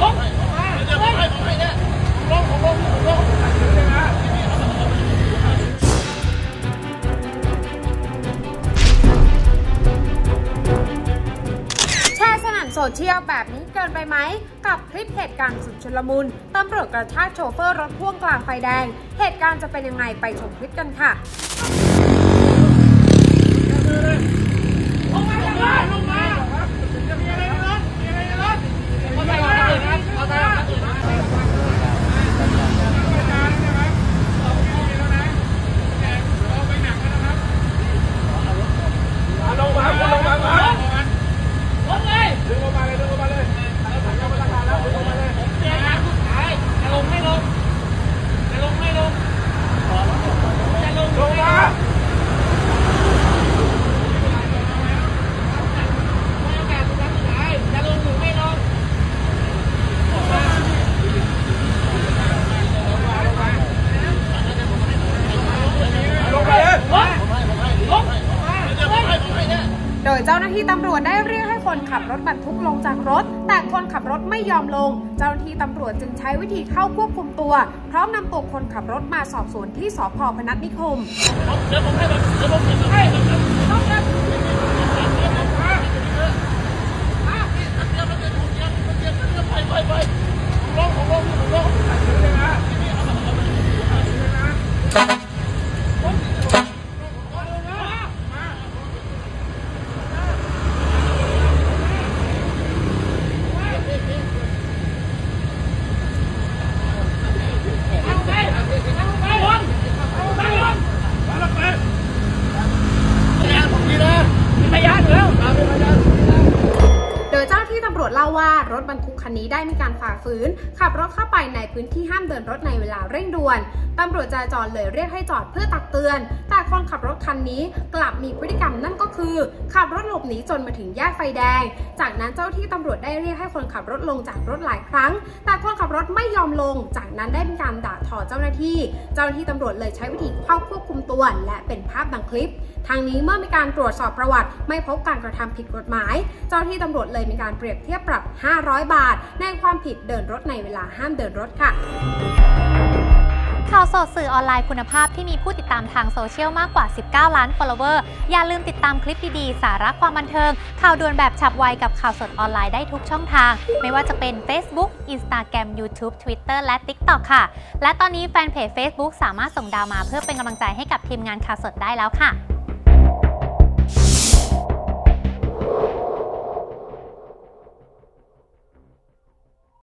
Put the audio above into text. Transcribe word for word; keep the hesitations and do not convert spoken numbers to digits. โซเชียลแบบนี้เกินไปไหมกับคลิปเหตุการณ์สุดชุลมุนตำรวจกระชากโชเฟอร์รถพ่วงกลางไฟแดงเหตุการณ์จะเป็นยังไงไปชมคลิปกันค่ะโดยเจ้าหน้าที่ตำรวจได้เรียกให้คนขับรถบรรทุกลงจากรถแต่คนขับรถไม่ยอมลงเจ้าหน้าที่ตำรวจจึงใช้วิธีเข้าควบคุมตัวพร้อมนำตัวคนขับรถมาสอบสวนที่สภ.พนัสนิคมว่ารถบรรทุกคันนี้ได้มีการฝ่าฝืนขับรถเข้าไปในพื้นที่ห้ามเดินรถในเวลาเร่งด่วนตำรวจจราจรเลยเรียกให้จอดเพื่อตักเตือนแต่คนขับรถคันนี้กลับมีพฤติกรรมนั่นก็คือขับรถหลบหนีจนมาถึงแยกไฟแดงจากนั้นเจ้าที่ตำรวจได้เรียกให้คนขับรถลงจากรถหลายครั้งแต่คนขับรถไม่ยอมลงจากนั้นได้มีการด่าทอเจ้าหน้าที่เจ้าหน้าที่ตำรวจเลยใช้วิธีเข้าควบคุมตัวและเป็นภาพดังคลิปทางนี้เมื่อมีการตรวจสอบประวัติไม่พบการกระทำผิดกฎหมายเจ้าหน้าที่ตำรวจเลยมีการเปรียบเทียบปรับห้าร้อยบาทในความผิดเดินรถในเวลาห้ามเดินรถค่ะข่าวสดสื่อออนไลน์คุณภาพที่มีผู้ติดตามทางโซเชียลมากกว่าสิบเก้าล้าน follower อย่าลืมติดตามคลิปดีๆสาระความบันเทิงข่าวด่วนแบบฉับไวกับข่าวสดออนไลน์ได้ทุกช่องทางไม่ว่าจะเป็น Facebook Instagram YouTube Twitter และ TikTok ค่ะและตอนนี้แฟนเพจ Facebook สามารถส่งดาวมาเพื่อเป็นกำลังใจให้กับทีมงานข่าวสดได้แล้วค่ะ